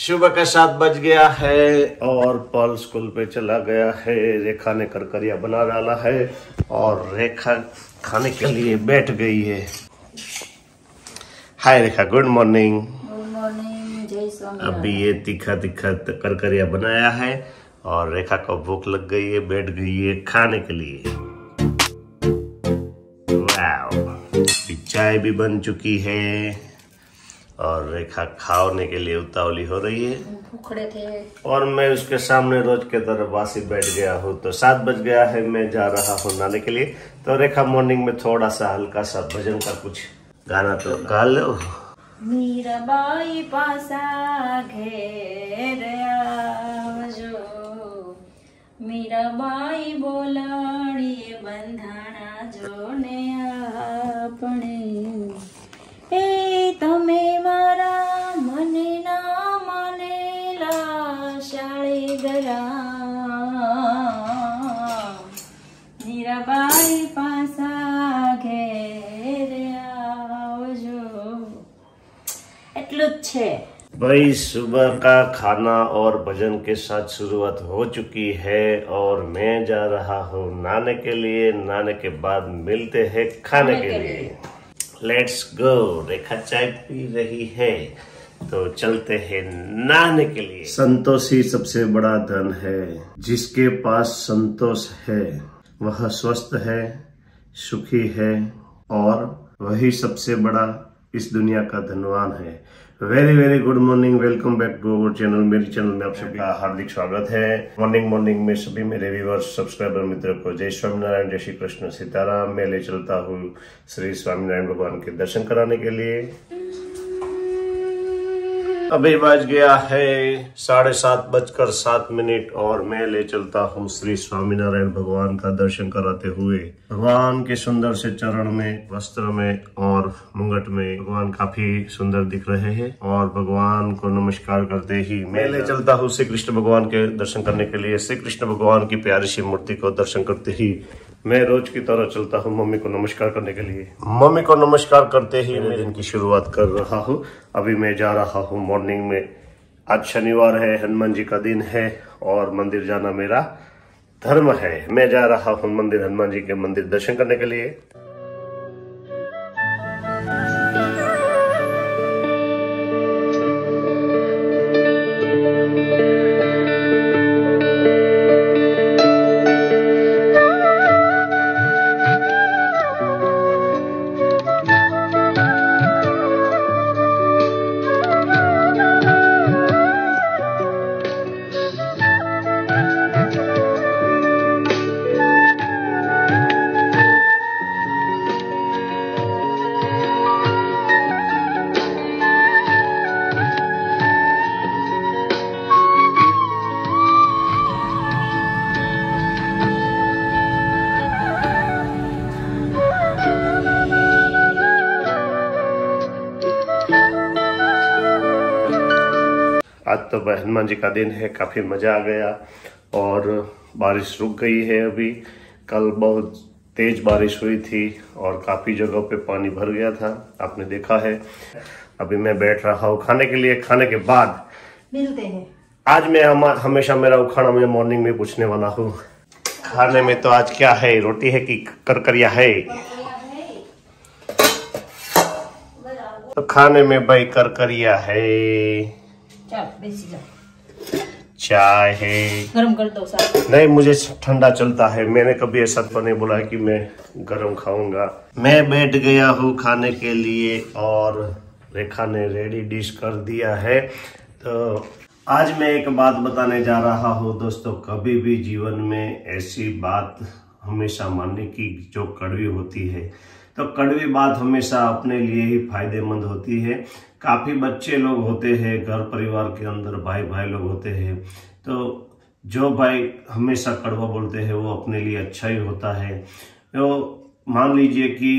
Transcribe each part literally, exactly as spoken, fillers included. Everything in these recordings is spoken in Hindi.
सुबह का सात बज गया है और पल स्कूल पे चला गया है। रेखा ने करकरिया बना डाला है और रेखा खाने के लिए बैठ गई है। Hi Rekha, good morning. Good morning, जय सोमनाथ। अभी ये तीखा तीखा करकरिया बनाया है और रेखा को भूख लग गई है, बैठ गई है खाने के लिए। वाव, चाय भी बन चुकी है और रेखा खाने के लिए उतावली हो रही है। भूखे थे और मैं उसके सामने रोज के तरह वासी बैठ गया हूँ। तो सात बज गया है, मैं जा रहा हूँ नहाने के लिए। तो रेखा मॉर्निंग में थोड़ा सा हल्का सा भजन का कुछ गाना तो गा लो। मीराबाई पासा घेर आवजो, मीराबाई बोलाड़ी बंधाना जोने आपणे, ए तमे मारा मने ना मानेला शाळे गराम, मीराबाई पासा घेर आवजो। एटलुं ज छे भाई। सुबह का खाना और भजन के साथ शुरुआत हो चुकी है और मैं जा रहा हूँ नहाने के लिए। नहाने के बाद मिलते हैं खाने के लिए। Let's go. रेखा चाय पी रही है तो चलते हैं नहाने के लिए। संतोष ही सबसे बड़ा धन है। जिसके पास संतोष है वह स्वस्थ है, सुखी है और वही सबसे बड़ा इस दुनिया का धनवान है। Very very good morning, welcome back to our channel. मेरे चैनल में आप सबका हार्दिक स्वागत है। मॉर्निंग मॉर्निंग में सभी मेरे व्यूअर्स, सब्सक्राइबर मित्रों को जय स्वामीनारायण, जय श्री कृष्ण सीताराम। मैं ले चलता हूँ श्री स्वामीनारायण भगवान के दर्शन कराने के लिए। अभी बज गया है साढ़े सात बजकर सात मिनट और मैं ले चलता हूँ श्री स्वामीनारायण भगवान का दर्शन कराते हुए। भगवान के सुंदर से चरण में, वस्त्र में और मुंगट में भगवान काफी सुंदर दिख रहे हैं और भगवान को नमस्कार करते ही मैं ले चलता हूँ श्री कृष्ण भगवान के दर्शन करने के लिए। श्री कृष्ण भगवान की प्यारी सी मूर्ति को दर्शन करते ही मैं रोज की तरह चलता हूँ मम्मी को नमस्कार करने के लिए। मम्मी को नमस्कार करते ही मैं दिन की शुरुआत कर रहा हूँ। अभी मैं जा रहा हूँ मॉर्निंग में। आज शनिवार है, हनुमान जी का दिन है और मंदिर जाना मेरा धर्म है। मैं जा रहा हूँ मंदिर, हनुमान जी के मंदिर दर्शन करने के लिए। आज तो हनुमान जी का दिन है, काफ़ी मज़ा आ गया और बारिश रुक गई है। अभी कल बहुत तेज़ बारिश हुई थी और काफ़ी जगह पे पानी भर गया था, आपने देखा है। अभी मैं बैठ रहा हूँ खाने के लिए। खाने के बाद मिलते हैं। आज मैं हमेशा मेरा उखाड़ा मुझे मॉर्निंग में पूछने वाला हूँ। खाने में तो आज क्या है, रोटी है कि करकरिया है? तो खाने में भाई करकरिया है, चाय है। गरम कर दो साथ। नहीं, मुझे ठंडा चलता है। मैंने कभी ऐसा तो नहीं बोला कि मैं गरम खाऊंगा। मैं बैठ गया हूँ खाने के लिए और रेखा ने रेडी डिश कर दिया है। तो आज मैं एक बात बताने जा रहा हूँ दोस्तों। कभी भी जीवन में ऐसी बात हमेशा मानने की जो कड़वी होती है, तो कड़वी बात हमेशा अपने लिए ही फायदेमंद होती है। काफ़ी बच्चे लोग होते हैं घर परिवार के अंदर, भाई भाई लोग होते हैं, तो जो भाई हमेशा कड़वा बोलते हैं वो अपने लिए अच्छा ही होता है। तो मान लीजिए कि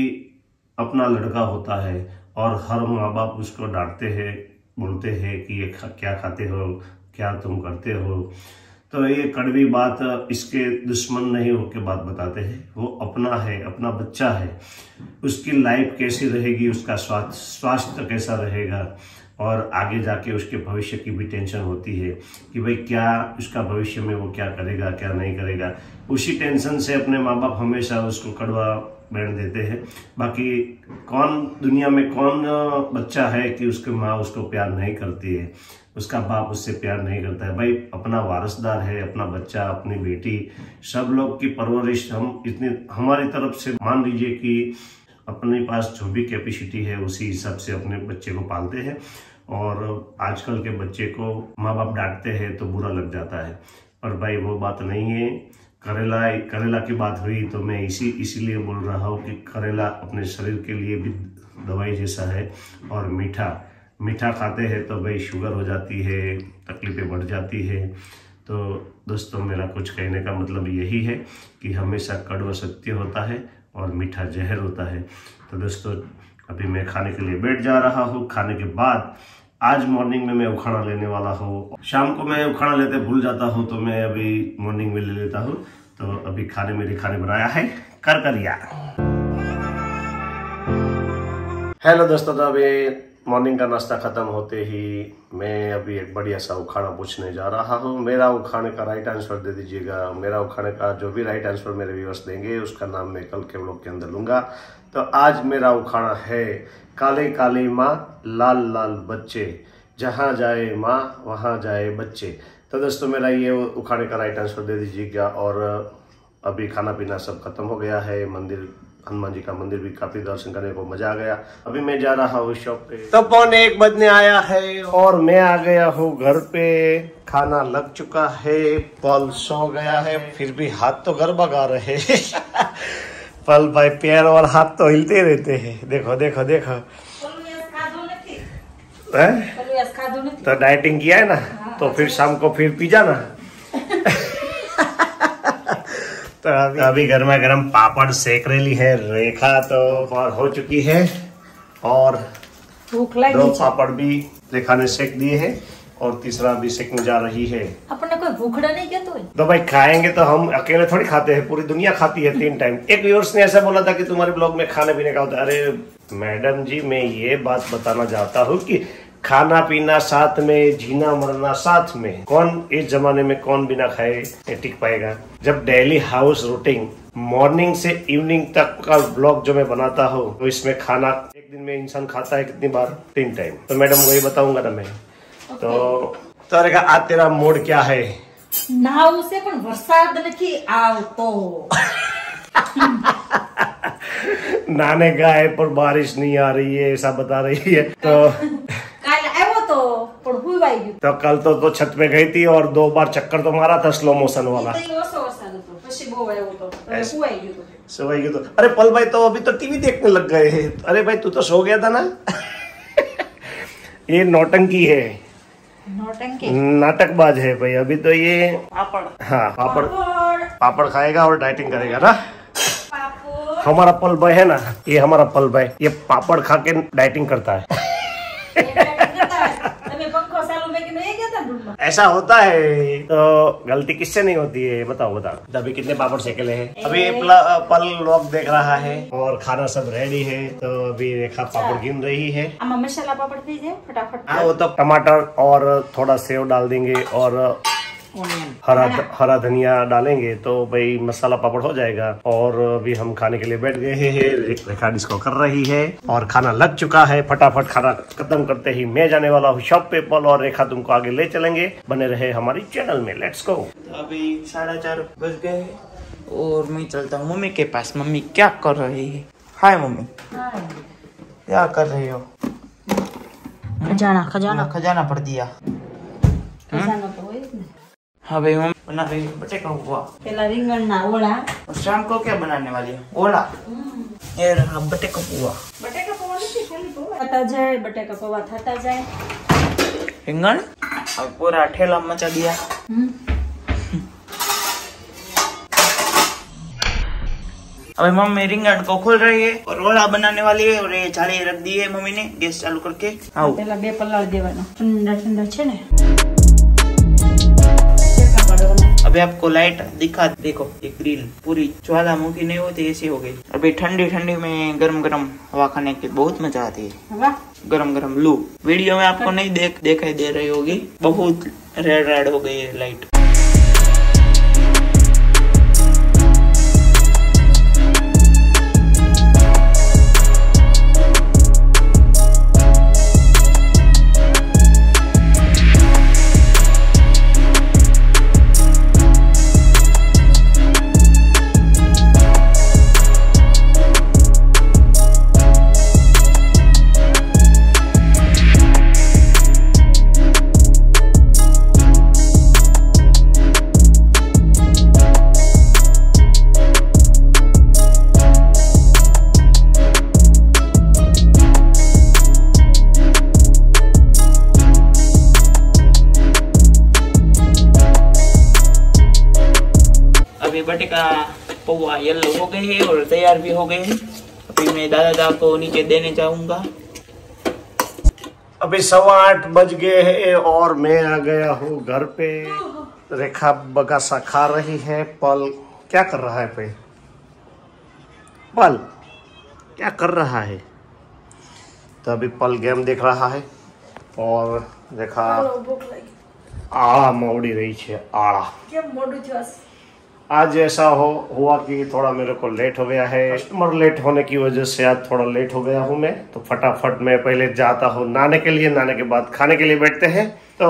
अपना लड़का होता है और हर माँ बाप उसको डांटते हैं, बोलते हैं कि ये खा, क्या खाते हो, क्या तुम करते हो। तो ये कड़वी बात इसके दुश्मन नहीं होकर बात बताते हैं। वो अपना है, अपना बच्चा है, उसकी लाइफ कैसी रहेगी, उसका स्वास्थ्य स्वास्थ्य कैसा रहेगा, और आगे जाके उसके भविष्य की भी टेंशन होती है कि भाई क्या उसका भविष्य में वो क्या करेगा क्या नहीं करेगा। उसी टेंशन से अपने माँ बाप हमेशा उसको कड़वा बैठ देते हैं। बाकी कौन दुनिया में कौन बच्चा है कि उसकी माँ उसको प्यार नहीं करती है, उसका बाप उससे प्यार नहीं करता है। भाई अपना वारसदार है, अपना बच्चा, अपनी बेटी, सब लोग की परवरिश हम इतनी हमारी तरफ से मान लीजिए कि अपने पास जो भी कैपेसिटी है उसी हिसाब से अपने बच्चे को पालते हैं। और आजकल के बच्चे को माँ बाप डांटते हैं तो बुरा लग जाता है, पर भाई वो बात नहीं है। करेला करेला की बात हुई तो मैं इसी इसीलिए बोल रहा हूँ कि करेला अपने शरीर के लिए भी दवाई जैसा है। और मीठा मीठा खाते हैं तो भाई शुगर हो जाती है, तकलीफ़ें बढ़ जाती है। तो दोस्तों मेरा कुछ कहने का मतलब यही है कि हमेशा कड़वा सत्य होता है और मीठा जहर होता है। तो दोस्तों अभी मैं खाने के लिए बैठ जा रहा हूँ। खाने के बाद आज मॉर्निंग में मैं उखाड़ा लेने वाला हूँ, शाम को मैं उखाड़ा लेते भूल जाता हूँ तो मैं अभी मॉर्निंग में ले लेता हूँ। तो अभी खाने में दिखाने बनाया है करकरिया। हेलो दोस्तों, तो अभी मॉर्निंग का नाश्ता खत्म होते ही मैं अभी एक बढ़िया सा उखाड़ा पूछने जा रहा हूँ। मेरा उखाड़े का राइट आंसर दे दीजिएगा। मेरा उखाड़े का जो भी राइट आंसर मेरे व्यूअर्स देंगे उसका नाम मैं कल के व्लॉग के अंदर लूँगा। तो आज मेरा उखाड़ा है, काले काले माँ लाल लाल बच्चे, जहाँ जाए माँ वहाँ जाए बच्चे। तो दोस्तों मेरा ये उखाड़े का राइट आंसर दे दीजिएगा। और अभी खाना पीना सब खत्म हो गया है, मंदिर हनुमान जी का मंदिर भी काफी दर्शन करने को मजा आ गया। अभी मैं जा रहा हूँ शॉप पे। तो पौने एक बजने आया है और मैं आ गया हूँ घर पे। खाना लग चुका है, पल सो गया है, फिर भी हाथ तो गरबा गा रहे पल भाई पैर और हाथ तो हिलते रहते हैं। देखो देखो देखो तो डाइटिंग किया है ना, तो फिर शाम को फिर पी जाना तो अभी अभी गर्मा गर्म पापड़ सेक रही है रेखा। तो और हो चुकी है और दो पापड़ भी रेखा ने सेक दिए हैं और तीसरा भी सेकने जा रही है। अपने कोई भूखड़ा नहीं क्या? तो तो भाई खाएंगे तो हम अकेले थोड़ी खाते हैं, पूरी दुनिया खाती है तीन टाइम। एक व्यूअर्स ने ऐसा बोला था कि तुम्हारे ब्लॉग में खाने पीने का होता है। अरे मैडम जी मैं ये बात बताना चाहता हूँ कि खाना पीना साथ में, जीना मरना साथ में। कौन इस जमाने में कौन बिना खाए टिक पाएगा? जब डेली हाउस रूटीन मॉर्निंग से इवनिंग तक का ब्लॉग जो मैं बनाता हूँ तो इसमें खाना एक दिन में इंसान खाता है कितनी बार? तीन टाइम। तो मैडम को ये बताऊंगा ना मैं। तो तो रेखा आज तेरा मूड क्या है? नाव से पण वरसाद नथी आवतो नाने गाए पर बारिश नहीं आ रही है ऐसा बता रही है। तो कल आयो तो पण हुई वाई गई। तो कल तो तो छत पे गई थी और दो बार चक्कर तो मारा था स्लो मोशन वाला। सो आई गई तो अरे पल भाई तो अभी तो टीवी देखने लग गए है। अरे भाई तू तो सो गया था ना ये नौटंकी है, नौटंकी नाटकबाज है भाई। अभी तो ये पापड़, हाँ पापड़ पापड़ खाएगा और डाइटिंग करेगा ना। हमारा पल भाई है ना, ये हमारा पल भाई ये पापड़ खा के डाइटिंग करता है, है। ऐसा होता है। तो गलती किससे नहीं होती है बताओ बताओ। अभी कितने पापड़ सेकले हैं? अभी पल लोग देख रहा है और खाना सब रेडी है। तो अभी रेखा पापड़ गिन रही है। मसाला पापड़ दीजिए फटाफट। हाँ वो तो टमाटर और थोड़ा सेव डाल देंगे और हरा हरा धनिया डालेंगे तो भाई मसाला पापड़ हो जाएगा। और अभी हम खाने के लिए बैठ गए हैं, रेखा डिस्को कर रही है और खाना लग चुका है। फटाफट खाना खत्म करते ही मैं जाने वाला हूँ शॉप पे। पल और रेखा तुमको आगे ले चलेंगे, बने रहे हमारी चैनल में। Let's go. अभी साढ़े चार बज गए और मैं चलता हूँ मम्मी के पास। मम्मी क्या कर रही है? हाय मम्मी, क्या कर रही हो? खजाना खजाना खजाना भर दिया। हाँ भाई हम बना रही बच्चे का हुआ पहला रिंगना ओला। और शाम को क्या बनाने वाली है? ओला। ये रहा बटे का पुआ। बटे का पुआ नहीं खाली पुआ खाता जाए, बटे का पुआ खाता जाए। रिंगन और पूरा ठेला मचा दिया। अबे मम्मी रिंगन को खोल रही है और ओला बनाने वाली है। और ये चाली रख दी है मम्मी ने गैस चालू करके। आओ पहला बे पलाड़ देवाना ठंडा ठंडा छे ने। अभी आपको लाइट दिखा, देखो ये ग्रिल पूरी ज्वालामुखी नहीं होती ऐसी हो गई। अभी ठंडी ठंडी में गरम गरम हवा खाने की बहुत मजा आती है। गरम गरम लू। वीडियो में आपको नहीं देख दिखाई दे रही होगी, बहुत रेड रेड हो गई है लाइट। बटे का पौवा येलो हो गई है और तैयार भी हो गए हैं। अभी मैं दादा को नीचे देने जाऊंगा। अभी सवा आठ बज गए हैं और मैं आ गया हूँ घर पे। रेखा बगासा खा रही है। पल क्या कर रहा है? पे पल क्या कर रहा है? तो अभी पल गेम देख रहा है और रेखा आड़ा मोड़ी रही है। आड़ा आज ऐसा हो हुआ कि थोड़ा मेरे को लेट हो गया है, कस्टमर लेट होने की वजह से आज थोड़ा लेट हो गया हूँ मैं। तो फटाफट मैं पहले जाता हूँ नहाने के लिए, नहाने के बाद खाने के लिए बैठते हैं। तो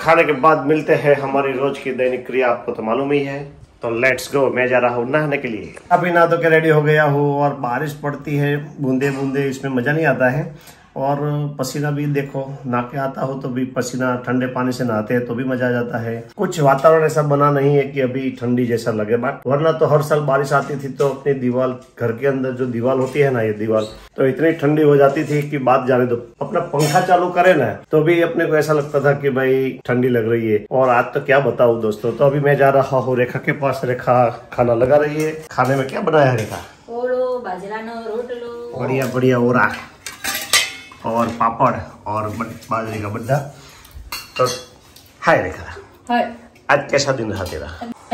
खाने के बाद मिलते हैं, हमारी रोज की दैनिक क्रिया आपको तो मालूम ही है। तो लेट्स गो, मैं जा रहा हूँ नहाने के लिए। अभी नहा धो के रेडी हो गया हूँ और बारिश पड़ती है बूंदे बूंदे, इसमें मज़ा नहीं आता है। और पसीना भी देखो नहा के आता हो तो भी पसीना, ठंडे पानी से नहाते हैं तो भी मजा आ जाता है। कुछ वातावरण ऐसा बना नहीं है कि अभी ठंडी जैसा लगे बात, वरना तो हर साल बारिश आती थी तो अपनी दीवार, घर के अंदर जो दीवार होती है ना, ये दीवार तो इतनी ठंडी हो जाती थी कि बात जाने दो। अपना पंखा चालू करे ना तो भी अपने को ऐसा लगता था कि भाई ठंडी लग रही है। और आज तो क्या बताऊं दोस्तों। तो अभी मैं जा रहा हूँ रेखा के पास। रेखा खाना लगा रही है। खाने में क्या बनाया है रेखा? ओलो, बाजरा नो रोटलो, बढ़िया बढ़िया ओरा और पापड़ और बाजरे का बड्ढा। तो हाय रेखा, हाय, आज कैसा दिन रहा तेरा?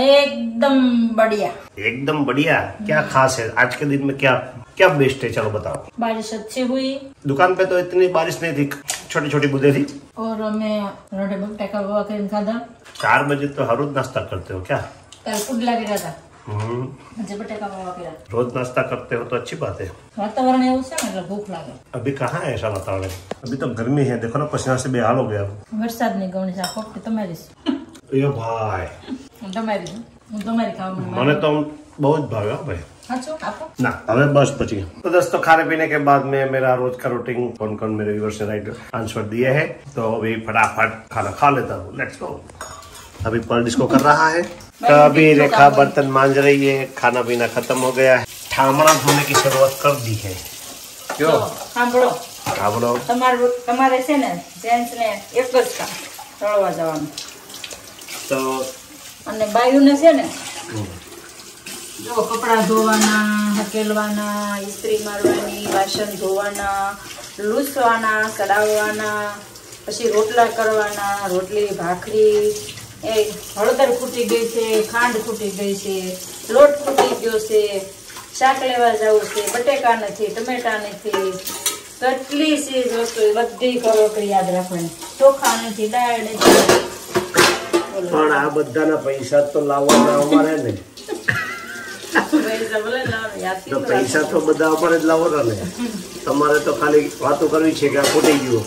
एकदम बढ़िया। एकदम बढ़िया? क्या खास है आज के दिन में? क्या क्या बेस्ट है? चलो बताओ। बारिश अच्छी हुई। दुकान पे तो इतनी बारिश नहीं थी, छोटी छोटी बूंदे थी। और मैं रोटी बट्टे का हुआ क्रीम खादा। चार बजे तो हर रोज नाश्ता करते हो क्या? रोज नाश्ता करते हो तो अच्छी बात है। वातावरण है उससे मतलब भूख लगे। अभी कहाँ है ऐसा वातावरण? अभी तो गर्मी है, देखो ना पसीना से बेहाल हो गया। बरसात नहीं गौनी साहब को तो मेरी ये भाई तो मेरी तो मेरी का मैंने तो बहुत भागा भाई। आपको ना हमें बस पची। तो दोस्तों खाने पीने के बाद में मेरा रोज का रूटीन, कौन कौन मेरे व्यूअर्स ने राइट आंसर दिए है तो अभी फटाफट खाना खा लेता हूँ। Let's go. अभी पल डिस्को कर रहा है। तो अभी रेखा बर्तन मांज रही है। खाना पीना खत्म हो गया है। ठामड़ा धोने की शुरुआत कर दी है। क्यों? हाँ बोलो हाँ बोलो। तमार तमारे से ने जेंट्स ने एक बस का तळवा જવાનું तो અને બાયુને છે ને જો કપડા ધોવાના, હકેલવાના, ઇસ્ત્રી મારવાની, વાસણ ધોવાના, લૂસવાના, કડાવવાના, પછી રોટલા કરવાના, રોટલી ભાખરી, ए हळदर फूटी गई से, खांड फूटी गई से, लोट फूटी गयो से, शाक लेवा जाऊ से, बटेका नहीं, टमेटा नहीं, कटली से दोस्तों बद्दी करो कर याद रखनी। चोखा नहीं, दाळ नहीं, पण आ बद्दाना पैसा तो लाववाना અમારે ને। पैसा ભલે લાવ યાદ તો पैसा તો બધા ઉપર જ લાવવાનો ને। તમારે તો ખાલી વાતો કરવી છે કે આ ફૂટી ગયો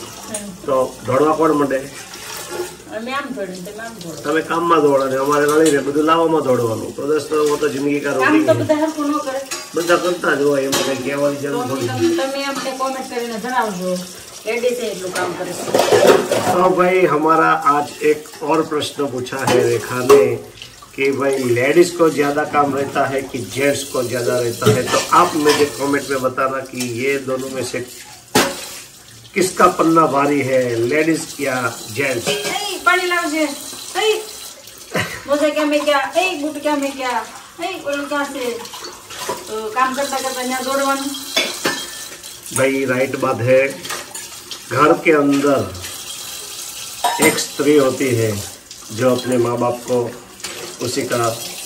તો ઢોળવા કોણ મંડે? તમે કામમાં દોડો ને અમારે લડી રે બધું લાવવામાં દોડવાનું। તો દોસ્તો વો તો જિંદગી કા રોટી, કામ તો બધા હરકો ન કરે, બધા કરતા જ હોય, એમાં કઈ કહેવાની જરૂર નથી। તમે અમને કોમેન્ટ કરીને જણાવજો એડી સે એટલું કામ કરે છે। તો ભાઈ हमारा आज एक और प्रश्न पूछा है रेखा ने कि भाई लेडीज को ज्यादा काम रहता है कि जेंट्स को ज्यादा रहता है? तो आप मुझे कॉमेंट में बताना कि ये दोनों में से किसका पन्ना भारी है, लेडीज या जेंट्स। पानी लाओ जे ए मोजे क्या में क्या ए गुट क्या में क्या ए बोल क्या से तो काम करता करता यहां दौड़वान। भाई राइट बात है। घर के अंदर एक स्त्री होती है जो अपने माँ बाप को उसी का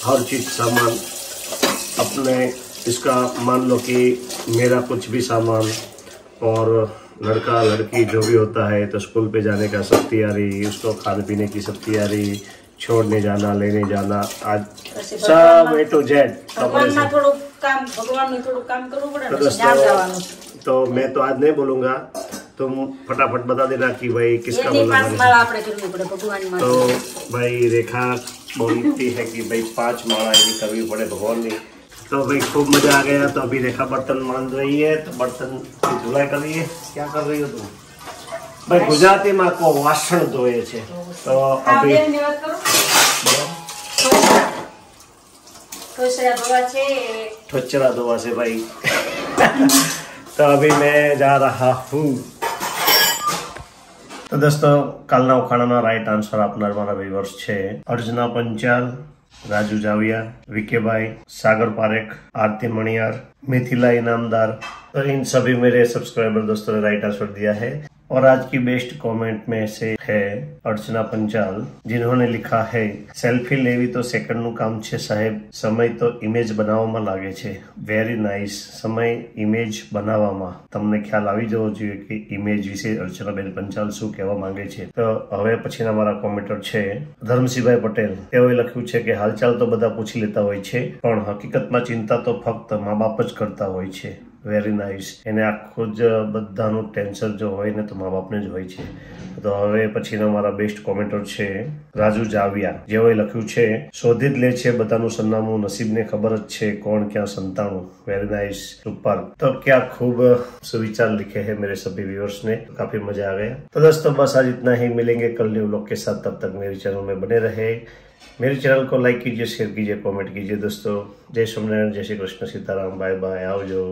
हर चीज सामान, अपने इसका मान लो कि मेरा कुछ भी सामान और लड़का लड़की जो भी होता है तो स्कूल पे जाने का सब तैयारी, उसको खाने पीने की सब तैयारी, छोड़ने जाना लेने जाना, आज सब ए टू जेड। तो मैं तो आज नहीं बोलूँगा, तुम फटाफट बता देना कि भाई किसका बोलना। तो भाई रेखा बोलती है कि भाई पाँच माला ये कभी पड़े भगवान ने। तो भाई खूब मजा आ गया। तो अभी रेखा बर्तन मांज रही है, तो बर्तन की धुलाई कर रही है। क्या कर रही हो तुम? भाई गुजराती माँ को वासण धोए छे। तो अभी ठोचरा धोवा से भाई। तो अभी मैं जा रहा हूँ। તો દોસ્તો, કાલના ઉખાણાનો રાઈટ આન્સર આપનાર મારા વ્યુઅર્સ છે અર્જના પંચાલ, રાજુ જાવિયા, વિકેભાઈ, સાગર પારેખ, आरती मणियार, मिथिला इनामदार। तो इन सभी मेरे सब्सक्राइबर दोस्तों ने राइट आंसर दिया है। और आज की बेस्ट कमेंट में से है अर्चना पंचाल, जिन्होंने लिखा है सेल्फी लेवी तो सेकंड નું કામ છે સાહેબ, સમય તો ઇમેજ બનાવવામાં લાગે છે। વેરી નાઇસ, સમય ઇમેજ બનાવવામાં તમને ખ્યાલ આવી જવો જોઈએ કે ઇમેજ વિશે અર્ચનાબેન પંચાલ શું કહેવા માંગે છે। તો હવે પછીના મારા કોમેન્ટર છે ધર્મસિંહભાઈ પટેલ, તેઓએ લખ્યું છે કે હાલચાલ તો બધા પૂછી લેતા હોય છે, પણ હકીકતમાં ચિંતા તો ફક્ત મા બાપ જ કરતા હોય છે। Very nice. एने आखो ज बधानु टेन्शन जो होय ने तो माँ बापने ज होय छे। तो हवे पछीनो मारा बेस्ट कमेंटर छे राजू जाविया, जेओए लख्युं छे शोधी ज લે છે બધાનું સરનામું, નસીબને ખબર જ છે કોણ ક્યાં સંતાણું। Very nice, super. तो क्या खूब सुविचार लिखे है मेरे सभी व्यूअर्स ने, काफी मजा आ गया। तो दोस्तों बस आज इतना ही, मिलेंगे कल न्यू व्लॉग के साथ। तब तक मेरे चैनल में बने रहे। मेरे चैनल को लाइक कीजिए, शेयर कीजिए, कॉमेंट कीजिए। दोस्तों जय स्वामीनारायण, जय श्री कृष्ण, सीताराम, बाय बाय, आओ जो।